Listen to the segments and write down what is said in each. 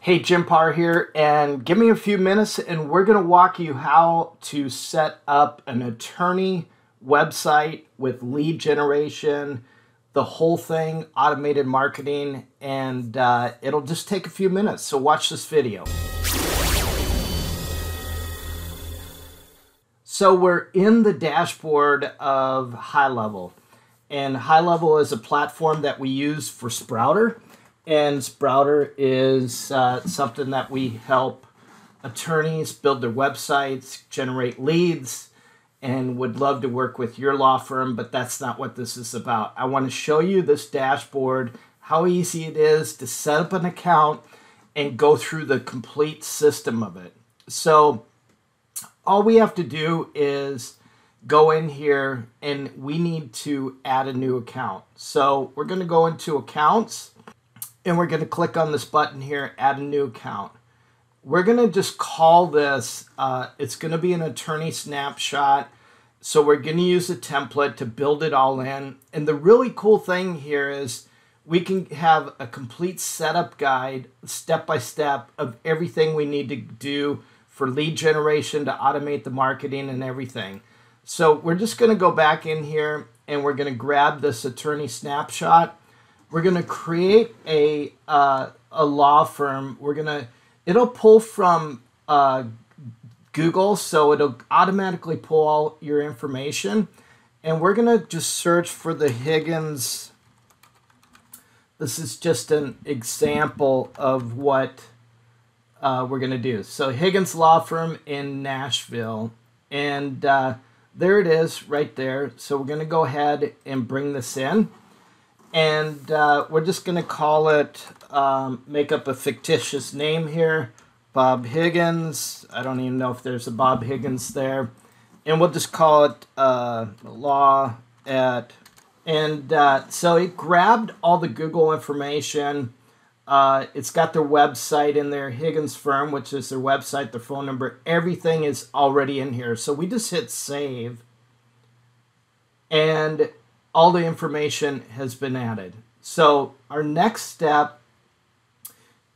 Hey, Jim Parr here, and give me a few minutes and we're going to walk you how to set up an attorney website with lead generation, the whole thing, automated marketing, and it'll just take a few minutes. So watch this video. So we're in the dashboard of High Level, and High Level is a platform that we use for Sprouter. And Sprouter is something that we help attorneys build their websites, generate leads, and would love to work with your law firm, but that's not what this is about. I want to show you this dashboard, how easy it is to set up an account and go through the complete system of it. So all we have to do is go in here and we need to add a new account. So we're going to go into accounts. And we're going to click on this button here, add a new account. We're going to just call this, it's going to be an attorney snapshot. So we're going to use a template to build it all in. And the really cool thing here is we can have a complete setup guide, step-by-step, of everything we need to do for lead generation to automate the marketing and everything. So we're just going to go back in here and we're going to grab this attorney snapshot. We're going to create a law firm. It'll pull from Google, so it'll automatically pull all your information. And we're going to just search for the Higgins. This is just an example of what we're going to do. So Higgins Law Firm in Nashville. And there it is right there. So we're going to go ahead and bring this in. And we're just going to call it, make up a fictitious name here, Bob Higgins. I don't even know if there's a Bob Higgins there. And we'll just call it Law at. And so it grabbed all the Google information. It's got their website in there, Higgins Firm, which is their website, their phone number. Everything is already in here. So we just hit save. And all the information has been added. So our next step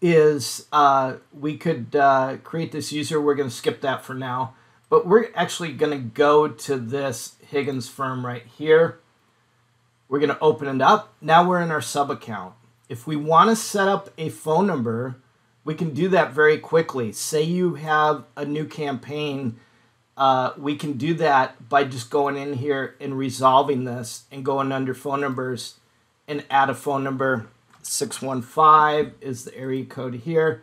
is we could create this user. We're going to skip that for now. But we're actually going to go to this Higgins Firm right here. We're going to open it up. Now we're in our sub account. If we want to set up a phone number, we can do that very quickly. Say you have a new campaign. We can do that by just going in here and resolving this and going under phone numbers and add a phone number. 615 is the area code here.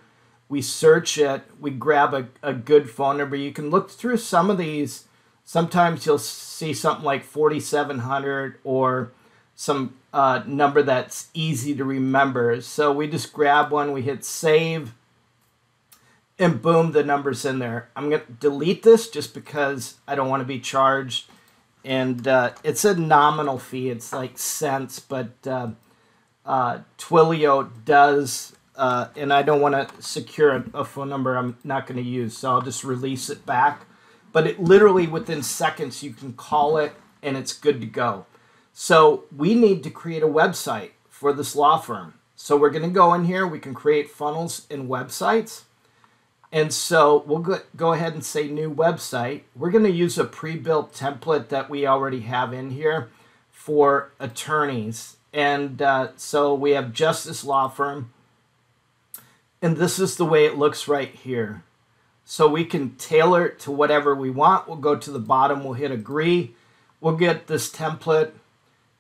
We search it. We grab a good phone number. You can look through some of these. Sometimes you'll see something like 4700 or some number that's easy to remember. So we just grab one. We hit save. And boom, the number's in there. I'm going to delete this just because I don't want to be charged. And it's a nominal fee. It's like cents, but Twilio does. And I don't want to secure a phone number I'm not going to use. So I'll just release it back. But it literally within seconds, you can call it and it's good to go. So we need to create a website for this law firm. So we're going to go in here. We can create funnels and websites. And so we'll go ahead and say new website. We're going to use a pre-built template that we already have in here for attorneys. And so we have Justice Law Firm. And this is the way it looks right here. So we can tailor it to whatever we want. We'll go to the bottom. We'll hit agree. We'll get this template.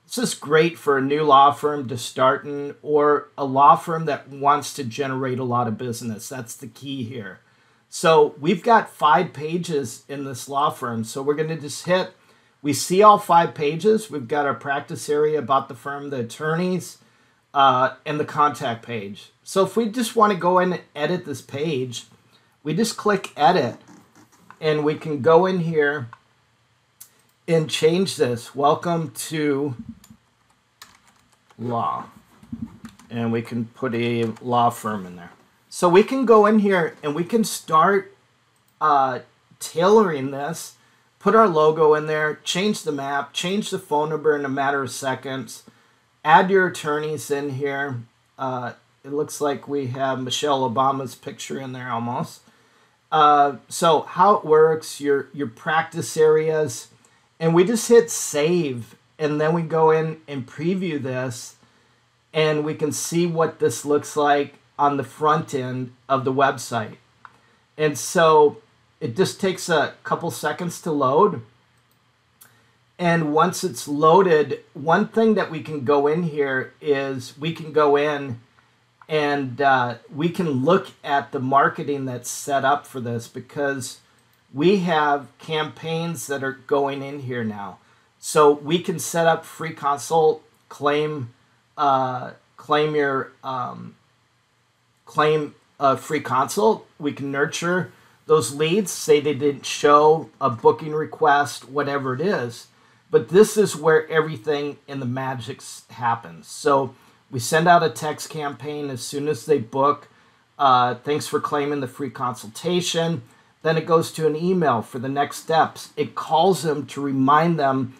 This is great for a new law firm to start in, or a law firm that wants to generate a lot of business. That's the key here. So we've got 5 pages in this law firm. So we're going to just hit, we see all 5 pages. We've got our practice area, about the firm, the attorneys, and the contact page. So if we just want to go in and edit this page, we just click edit and we can go in here and change this. Welcome to law, and we can put a law firm in there. So we can go in here and we can start tailoring this, put our logo in there, change the map, change the phone number in a matter of seconds, add your attorneys in here, It looks like we have Michelle Obama's picture in there almost. So how it works, your practice areas, and we just hit save, and then we go in and preview this, and we can see what this looks like on the front end of the website. And so it just takes a couple seconds to load. And once it's loaded, one thing that we can go in here is we can go in and we can look at the marketing that's set up for this, because we have campaigns that are going in here now. So we can set up free consult, claim a free consult. We can nurture those leads, say they didn't show, a booking request, whatever it is. But this is where everything in the magic happens. So we send out a text campaign as soon as they book. Thanks for claiming the free consultation. Then it goes to an email for the next steps. It calls them to remind them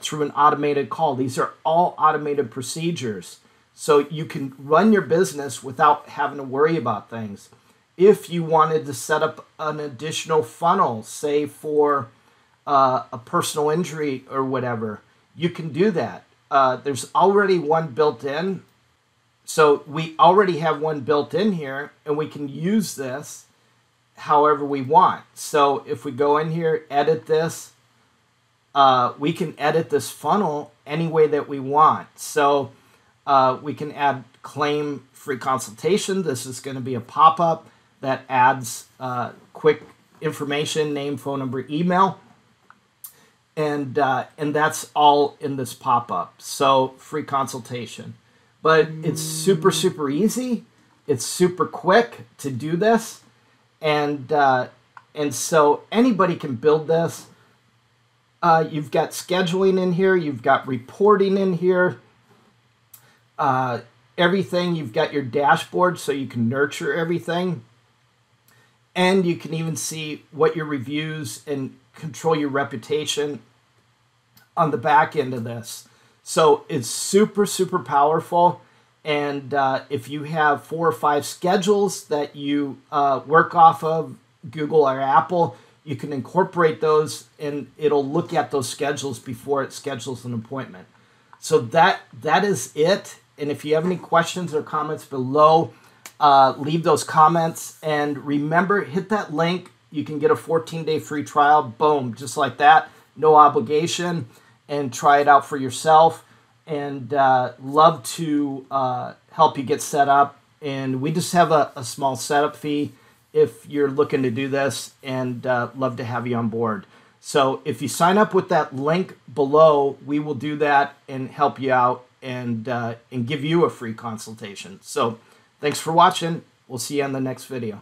through an automated call. These are all automated procedures. So you can run your business without having to worry about things. If you wanted to set up an additional funnel, say for a personal injury or whatever, you can do that. There's already one built in. So we already have one built in here, and we can use this however we want. So if we go in here, edit this, we can edit this funnel any way that we want. So we can add claim free consultation. This is going to be a pop-up that adds quick information, name, phone number, email. And that's all in this pop-up. So free consultation. But it's super, super easy. It's super quick to do this. And so anybody can build this. You've got scheduling in here. You've got reporting in here. Everything. You've got your dashboard so you can nurture everything. And you can even see what your reviews and control your reputation on the back end of this. So it's super, super powerful. And if you have 4 or 5 schedules that you work off of, Google or Apple, you can incorporate those and it'll look at those schedules before it schedules an appointment. So that is it. And if you have any questions or comments below, leave those comments. And remember, hit that link. You can get a 14-day free trial. Boom, just like that. No obligation. And try it out for yourself. And love to help you get set up. And we just have a small setup fee if you're looking to do this. And love to have you on board. So if you sign up with that link below, we will do that and help you out and give you a free consultation. So thanks for watching. We'll see you on the next video.